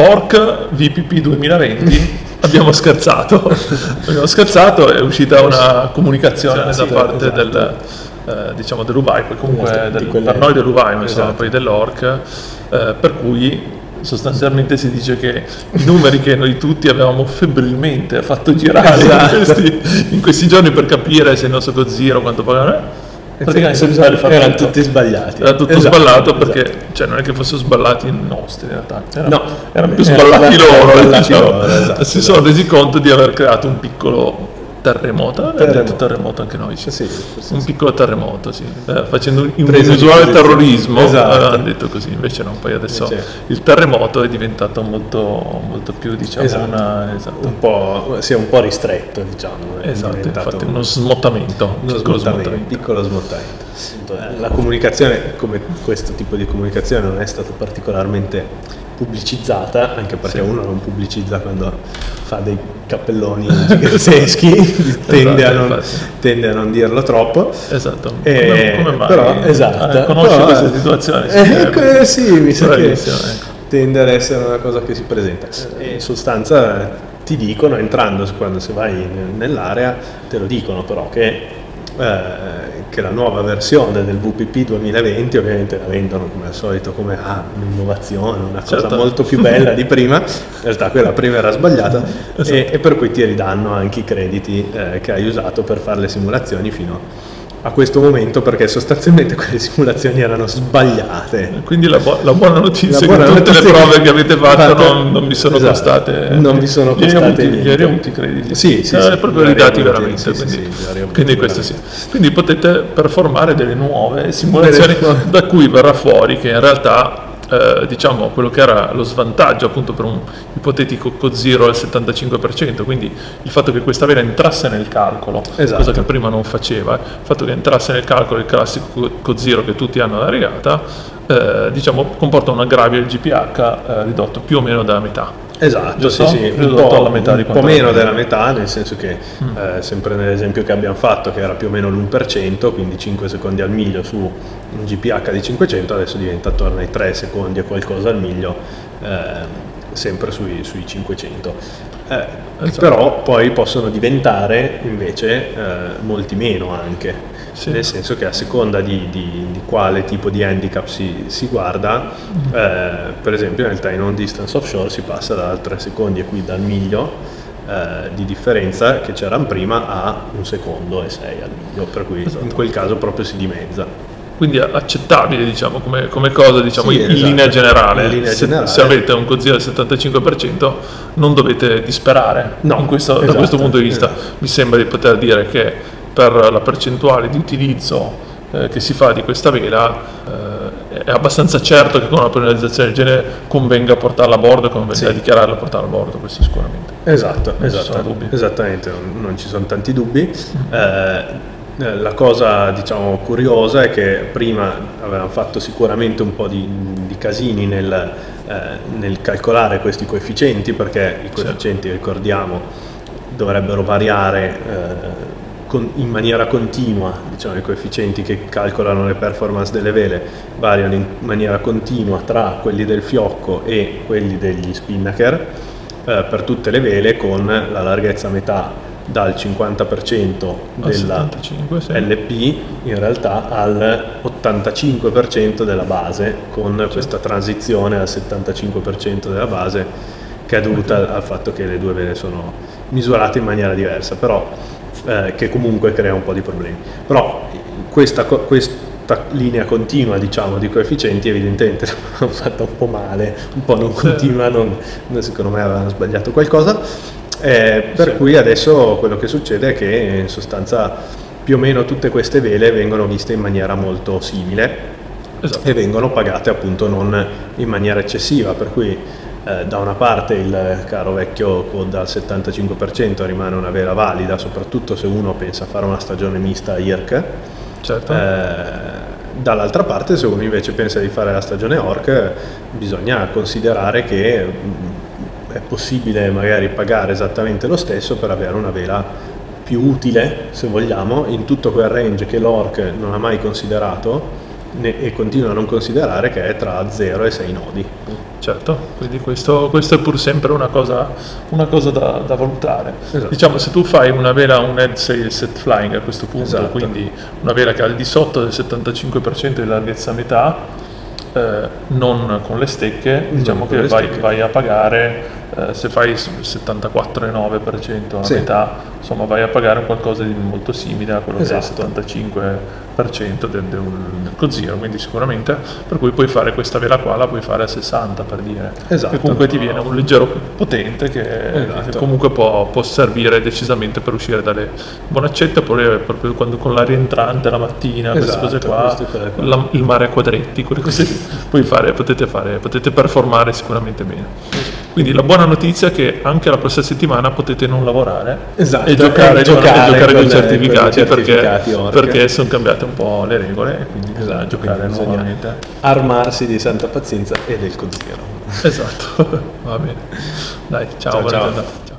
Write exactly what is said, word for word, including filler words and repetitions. O R C V P P duemilaventi abbiamo scherzato abbiamo scherzato è uscita una comunicazione sì, da parte esatto. del eh, diciamo dell'Ubai, poi comunque del, quelle... per noi dell'Ubai ma esatto. poi dell'O R C eh, per cui sostanzialmente si dice che i numeri che noi tutti avevamo febbrilmente fatto girare esatto. in, questi, in questi giorni per capire se il nostro Code Zero quanto pagavano praticamente erano tutti sbagliati era tutto esatto, sballato esatto. perché cioè, non è che fossero sballati i nostri in realtà era, no, erano più sballati era loro, sballati diciamo, loro esatto, si esatto. sono resi conto di aver creato un piccolo terremoto terremoto, abbiamo detto terremoto anche noi sì. Sì, sì, un sì. piccolo terremoto sì. eh, facendo un, un usuale terrorismo esatto. hanno detto così invece no poi adesso invece. il terremoto è diventato molto, molto più diciamo esatto. Una, esatto. un po' si è un po' ristretto diciamo esatto infatti uno smottamento uno piccolo smottamento, smottamento. piccolo smottamento la comunicazione come questo tipo di comunicazione non è stato particolarmente pubblicizzata, anche perché sì. uno non pubblicizza quando fa dei cappelloni giganteschi, tende, esatto, tende a non dirlo troppo. Esatto, e come, come mai? Però, esatto, eh, conosci però, questa situazione? Eh, eh, sì, mi sa che tende ad essere una cosa che si presenta. E in sostanza ti dicono, entrando, quando se vai nell'area, te lo dicono però che... Eh, che la nuova versione del V P P duemilaventi ovviamente la vendono come al solito come ah, un'innovazione, una cosa certo. molto più bella di prima, in realtà quella prima era sbagliata esatto. e, e per cui ti ridanno anche i crediti eh, che hai usato per fare le simulazioni fino a questo momento, perché sostanzialmente quelle simulazioni erano sbagliate. Quindi la, bu- la buona notizia la buona è che tutte notizia le prove che avete fatto fatta, non, non vi sono esatto, costate non vi sono costate gli avuti, avuti i crediti sì, sì, eh, sì proprio li dati veramente sì, quindi, sì, sì, quindi questo sì quindi potete performare delle nuove simulazioni da cui verrà fuori che in realtà eh, diciamo quello che era lo svantaggio appunto per un ipotetico Code Zero al settantacinque per cento, quindi il fatto che questa vela entrasse nel calcolo, esatto. cosa che prima non faceva, il fatto che entrasse nel calcolo il classico Code Zero che tutti hanno alla regata, eh, diciamo comporta un aggravio del G P H eh, ridotto più o meno della metà. Esatto, sì, sì, un po', alla metà un po' meno della metà, nel senso che mm. eh, sempre nell'esempio che abbiamo fatto, che era più o meno l'uno per cento, quindi cinque secondi al miglio su un G P H di cinquecento, adesso diventa attorno ai tre secondi e qualcosa al miglio, eh, sempre sui, sui cinquecento. Eh, esatto. Però poi possono diventare invece eh, molti meno anche, sì. nel senso che a seconda di, di, di quale tipo di handicap si, si guarda, mm. eh, per esempio nel time on distance offshore si passa da tre secondi e qui dal miglio eh, di differenza che c'erano prima a un secondo e sei al miglio, per cui esatto. in quel caso proprio si dimezza. Quindi accettabile diciamo come, come cosa diciamo, sì, in, esatto. linea generale. in linea se, generale. Se avete un Code Zero del settantacinque per cento non dovete disperare no, in questo, esatto, da questo punto di vista. Esatto. Mi sembra di poter dire che per la percentuale di utilizzo eh, che si fa di questa vela eh, è abbastanza certo che con una penalizzazione del genere convenga portarla a bordo e convenga sì. dichiararla a portarla a bordo, questo sicuramente. Esatto, non esatto. ci sono dubbi. Esattamente, non, non ci sono tanti dubbi. eh, La cosa diciamo curiosa è che prima avevamo fatto sicuramente un po' di, di casini nel, eh, nel calcolare questi coefficienti, perché i coefficienti, certo. ricordiamo, dovrebbero variare eh, con, in maniera continua, diciamo i coefficienti che calcolano le performance delle vele variano in maniera continua tra quelli del fiocco e quelli degli spinnaker eh, per tutte le vele con la larghezza a metà dal cinquanta per cento della settantacinque, sì. L P in realtà al ottantacinque per cento della base, con certo. questa transizione al settantacinque per cento della base che è dovuta okay. al fatto che le due vele sono misurate in maniera diversa, però eh, che comunque crea un po' di problemi. Però questa, questa linea continua diciamo di coefficienti evidentemente l'hanno fatta un po' male, un po' non continua, non, secondo me avevano sbagliato qualcosa. Eh, per sì. cui adesso quello che succede è che in sostanza più o meno tutte queste vele vengono viste in maniera molto simile esatto. e vengono pagate appunto non in maniera eccessiva, per cui eh, da una parte il caro vecchio Code al settantacinque per cento rimane una vela valida, soprattutto se uno pensa a fare una stagione mista I R C certo. eh, dall'altra parte se uno invece pensa di fare la stagione O R C bisogna considerare che è possibile magari pagare esattamente lo stesso per avere una vela più utile, se vogliamo, in tutto quel range che l'O R C non ha mai considerato e continuo a non considerare che è tra zero e sei nodi. Certo, quindi questo, questo è pur sempre una cosa, una cosa da, da valutare. Esatto. Diciamo, se tu fai una vela, un head sail set flying a questo punto, esatto, quindi una vela che al di sotto del settantacinque per cento di larghezza a metà, eh, non con le stecche, diciamo che vai, stecche. vai a pagare... Eh, se fai settantaquattro virgola nove per cento a sì. metà, insomma vai a pagare qualcosa di molto simile a quello esatto. del settantacinque per cento del, del Code Zero, quindi sicuramente, per cui puoi fare questa vela qua, la puoi fare a sessanta per dire, esatto, che comunque no. ti viene un leggero potente che, esatto. che comunque può, può servire decisamente per uscire dalle bonaccette, oppure proprio quando, con la rientrante la mattina, esatto, queste cose qua, qua. La, il mare a quadretti, quelle cose puoi fare, potete fare, potete performare sicuramente bene. Quindi la buona notizia è che anche la prossima settimana potete non lavorare, esatto, e giocare, e giocare, e giocare con i certificati, certificati perché, perché sono cambiate un po' le regole e quindi bisogna esatto, giocare quindi nuovamente. Armarsi di santa pazienza e del Code Zero. Esatto, va bene. Dai, ciao. ciao, ciao.